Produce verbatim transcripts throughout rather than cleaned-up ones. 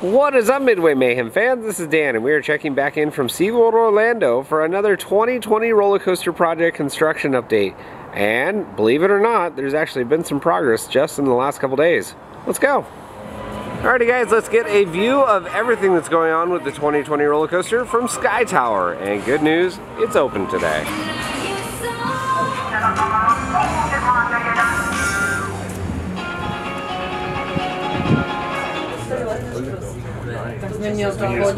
What is up, Midway Mayhem fans? This is Dan, and we are checking back in from SeaWorld Orlando for another twenty twenty roller coaster project construction update. And believe it or not, there's actually been some progress just in the last couple days. Let's go. Alrighty guys, let's get a view of everything that's going on with the twenty twenty roller coaster from Sky Tower. And good news, it's open today. Relax,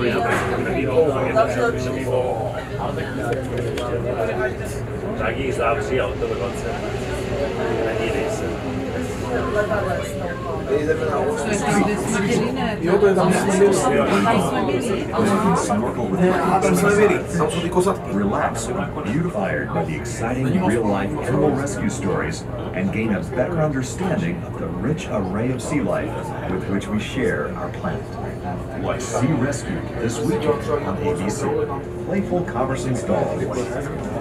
beautified by the exciting real-life animal rescue stories and gain a better understanding of the rich array of sea life with which we share our planet. Like Sea Rescue this week on A B C. Playful conversations doll.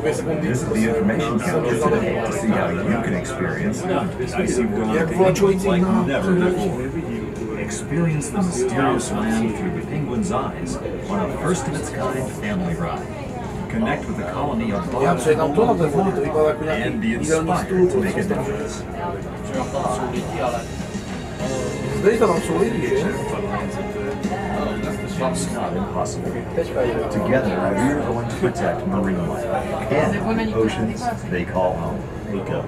Visit the information counter today to see how you can experience SeaWorld like never before. Experience the mysterious land through the penguin's eyes on a first-of-its-kind family ride. Connect with the colony of bugs and be inspired to make a difference. It's not impossible. Together, we are going to protect marine life and oceans they call home. Mako,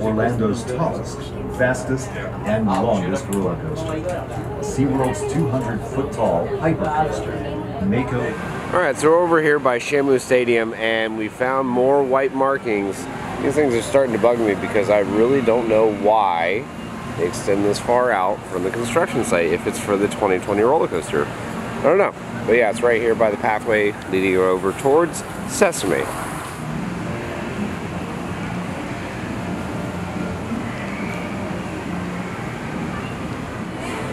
Orlando's tallest, fastest, and longest roller coaster. SeaWorld's two hundred foot tall hypercoaster, Mako. Alright, so we're over here by Shamu Stadium and we found more white markings. These things are starting to bug me because I really don't know why they extend this far out from the construction site if it's for the twenty twenty roller coaster. I don't know. But yeah, it's right here by the pathway leading over towards Sesame.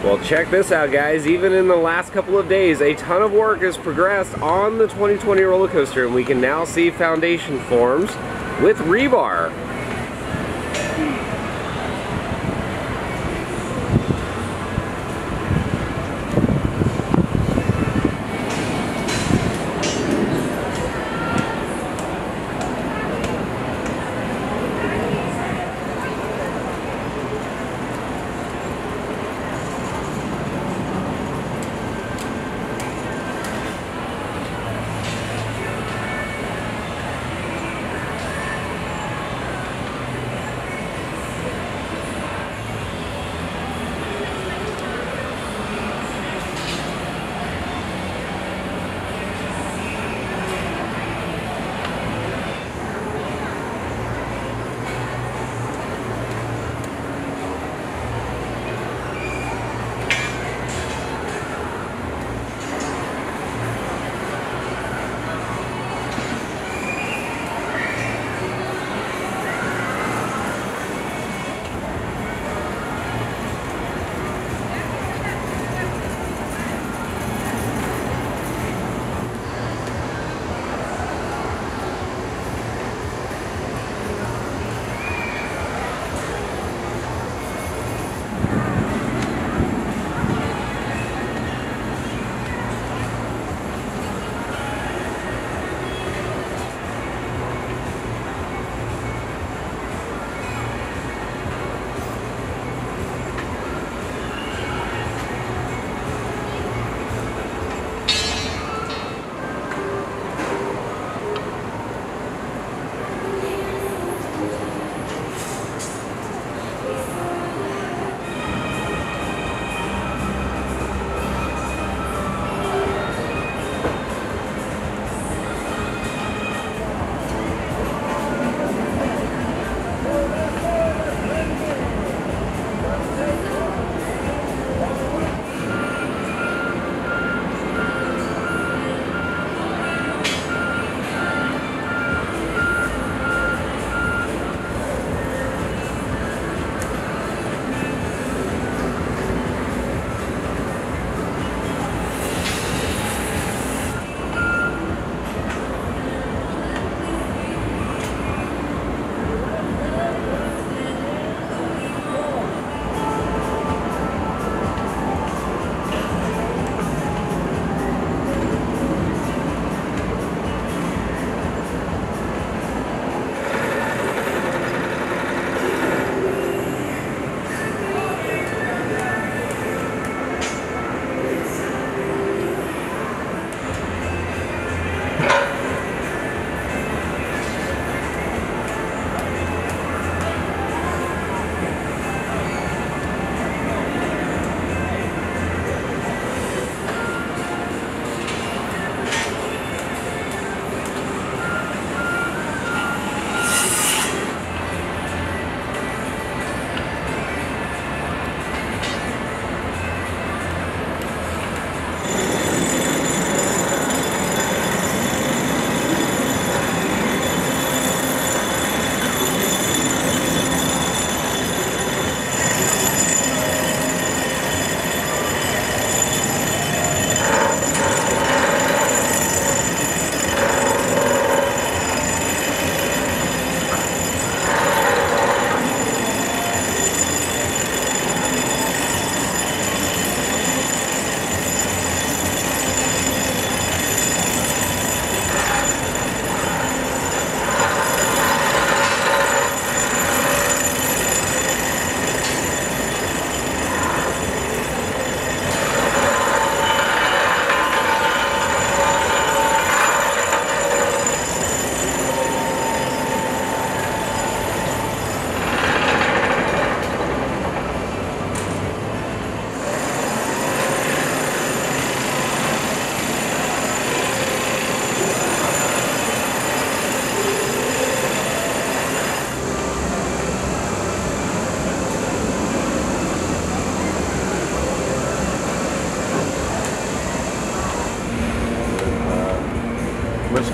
Well, check this out, guys. Even in the last couple of days, a ton of work has progressed on the twenty twenty roller coaster, and we can now see foundation forms with rebar.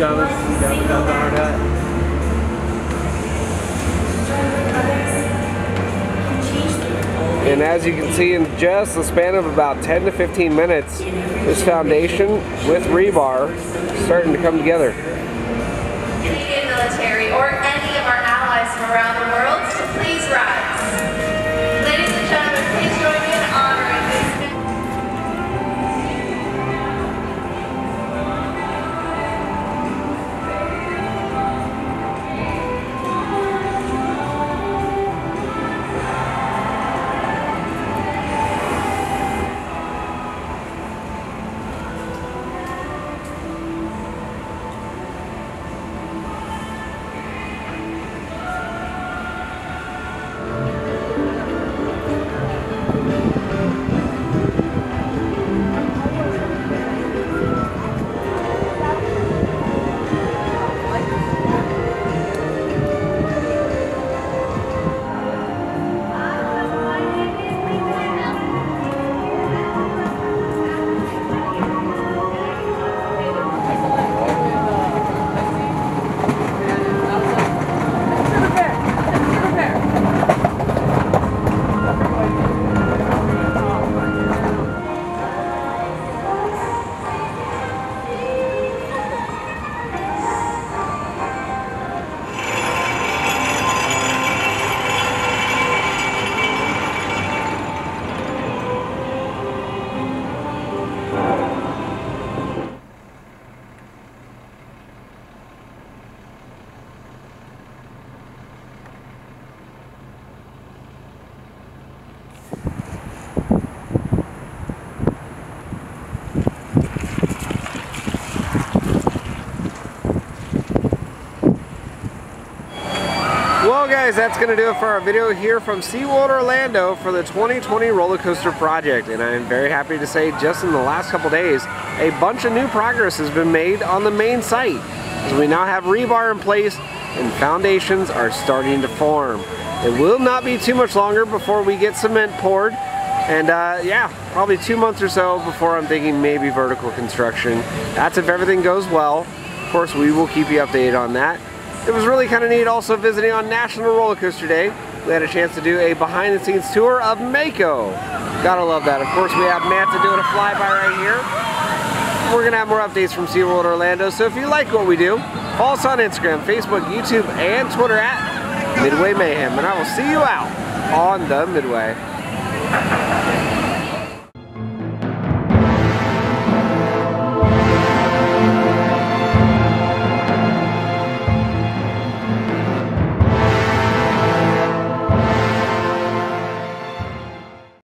Shamus, Shamus down the hard hat. And as you can see, in just the span of about ten to fifteen minutes, this foundation with rebar is starting to come together. The Canadian military or any of our allies from around the world, so please rise. Ladies and gentlemen, please join me in honoring this. Well guys, that's going to do it for our video here from SeaWorld Orlando for the twenty twenty Roller Coaster Project, and I'm very happy to say just in the last couple days a bunch of new progress has been made on the main site, as we now have rebar in place and foundations are starting to form. It will not be too much longer before we get cement poured, and uh, yeah, probably two months or so before I'm thinking maybe vertical construction. That's if everything goes well. Of course, we will keep you updated on that. It was really kind of neat also visiting on National Roller Coaster Day. We had a chance to do a behind the scenes tour of Mako. Gotta love that. Of course, we have Manta doing a flyby right here. We're gonna have more updates from SeaWorld Orlando, so if you like what we do, follow us on Instagram, Facebook, YouTube, and Twitter at Midway Mayhem, and I will see you out on the Midway.